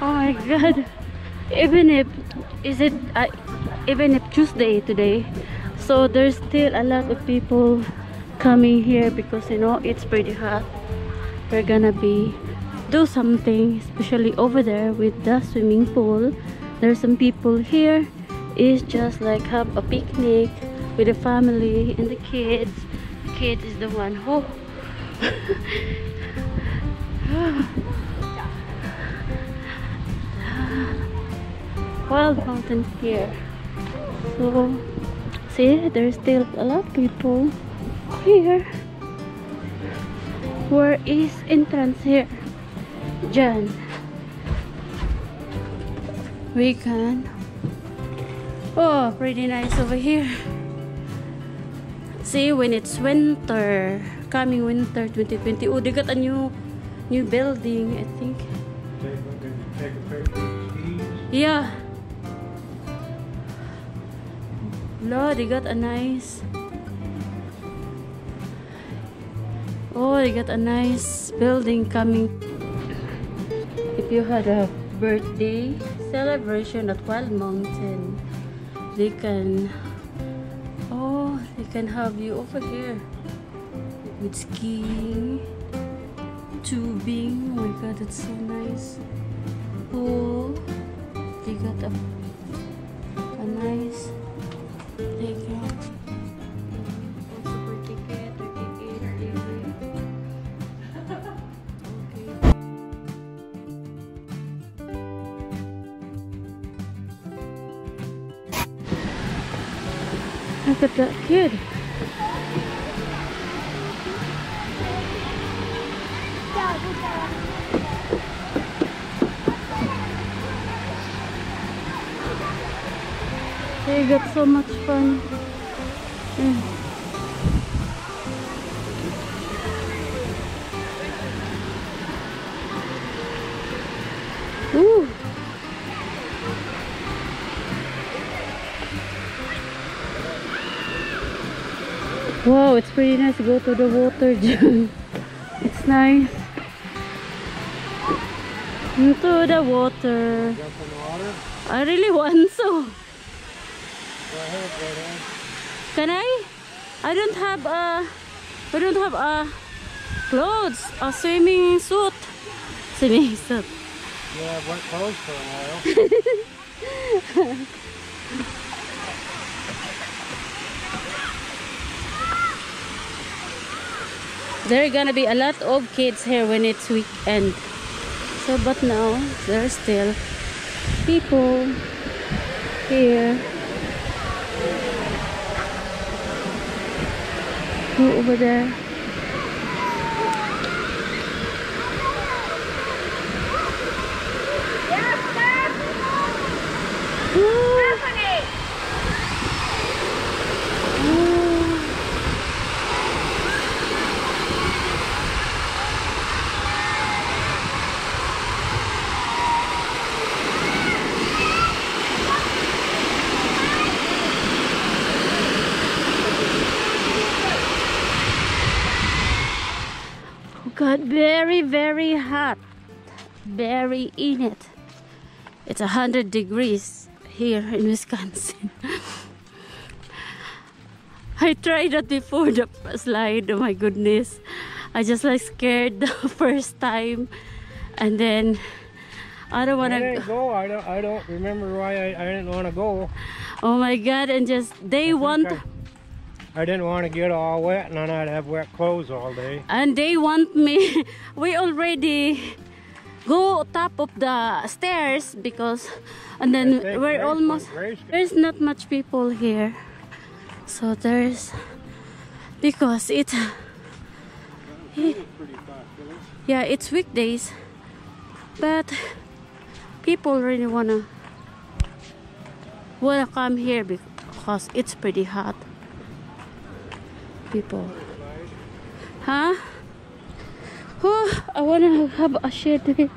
Oh my god, even if Tuesday today, so there's still a lot of people coming here because you know it's pretty hot. We're gonna do something, especially over there with the swimming pool. There's some people here. It's just like have a picnic with the family and the kids. The kid is the one who Wild Mountain here. So see, there's still a lot of people here. Where is entrance here? Jan, we can. Oh, pretty nice over here. See, when it's winter, coming winter 2020. Oh, they got a new building, I think. Yeah. No, they got a nice. Oh, they got a nice building coming. If you had a birthday celebration at Wild Mountain, they can. Oh, they can have you over here with skiing, tubing. Oh my god, it's so nice. Pool. They got a nice. Look at that kid. They got so much fun. Ooh. Wow, it's pretty nice to go to the water gym. It's nice. Into the water. Jump in the water? I really want so. Go ahead, go ahead. Can I? I don't have clothes. A swimming suit. Swimming suit. Yeah, I've worn clothes for a while. There are gonna be a lot of kids here when it's weekend. So, but now there are still people here. Go over there. God, very, very hot. Very in it. It's 100 degrees here in Wisconsin. I tried that before, the slide. Oh my goodness. I just like scared the first time. And then I don't want to go. I don't remember why I didn't want to go. Oh my God. And just they want. I didn't want to get all wet and then I'd have wet clothes all day. And they want me. We already go top of the stairs because and then we're almost there's not much people here. So there's because it's pretty fast, really. Yeah, it's weekdays. But people really wanna come here because it's pretty hot. People, huh? Oh, I want to have a shade today.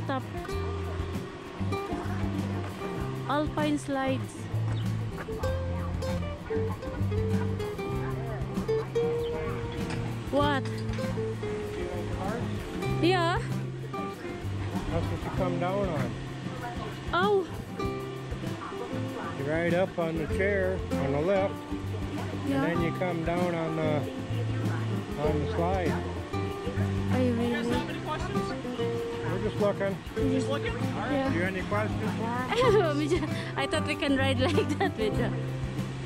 mountaintop, alpine slides. What? Yeah. That's what you come down on. Oh. You're right up on the chair on the left, yeah. And then you come down on the slide. Are you ready? Do you guys have any questions? We're just looking. You're just looking? All right. Yeah. Do you have any questions for us? I thought we can ride like that with the...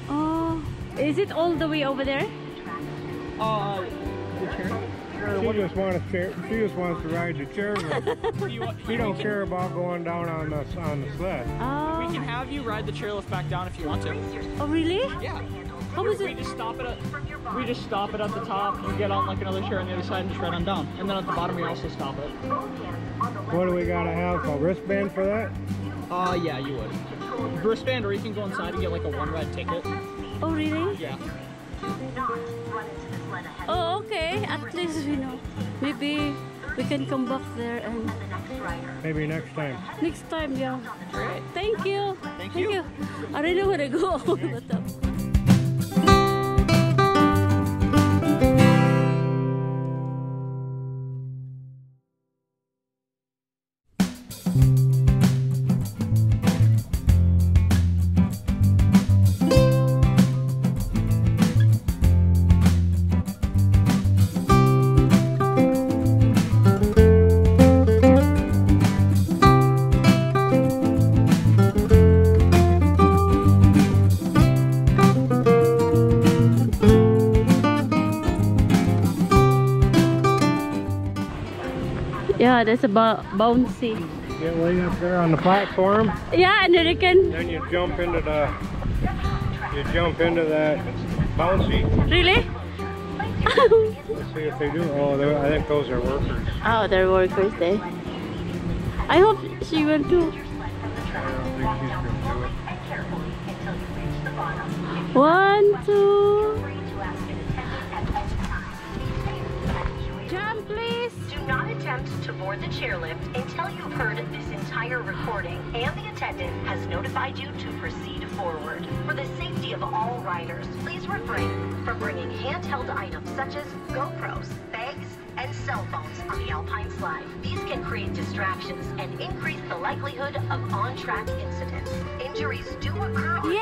Oh. Is it all the way over there? The chair? She just wants to ride the chair. She don't care about going down on the sled. Oh. We can have you ride the chairlift back down if you want to. Oh really? Yeah. How was it? We just stop it at the top. You get on like another chair on the other side and just ride on down. And then at the bottom we also stop it. What do we gotta have? A wristband for that? Yeah, you would. Wristband, or you can go inside and get like a one ride ticket. Oh really? Yeah. Oh, okay. At least we know. Maybe we can come back there and... Maybe next time. Next time, yeah. All right. Thank you. Thank you. I really want to go over the top. Yeah, that's about bouncy. Get laid up there on the platform. Yeah, and then you can. Then you jump into that bouncy. Really? Let's see if they do. Oh, I think those are workers. Oh, they're workers. They. I hope she will too. I don't think she's gonna do it. 1, 2. Jump, please. Do not attempt to board the chairlift until you've heard this entire recording and the attendant has notified you to proceed forward. For the safety of all riders, please refrain from bringing handheld items such as GoPros, bags, and cell phones on the alpine slide. These can create distractions and increase the likelihood of on-track incidents. Injuries do occur on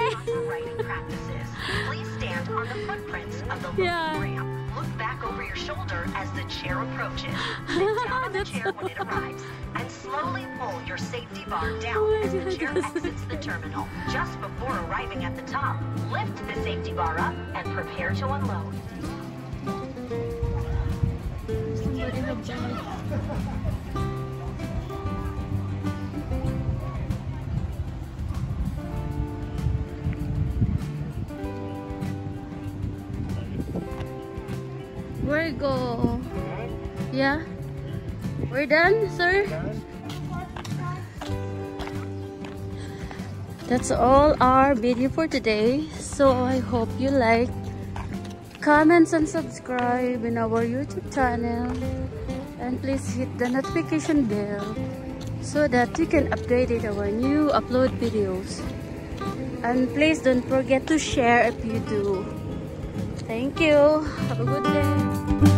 proper riding practices. Please stand on the footprints of the ramp. Look back over your shoulder as the chair approaches. Sit down on the chair when it arrives and slowly pull your safety bar down as the chair exits the terminal. Just before arriving at the top, lift the safety bar up and prepare to unload. Where go? Yeah. We're done, sir? That's all our video for today. So I hope you like, comment, and subscribe in our YouTube channel. And please hit the notification bell so that you can update our new upload videos. And please don't forget to share if you do. Thank you. Have a good day.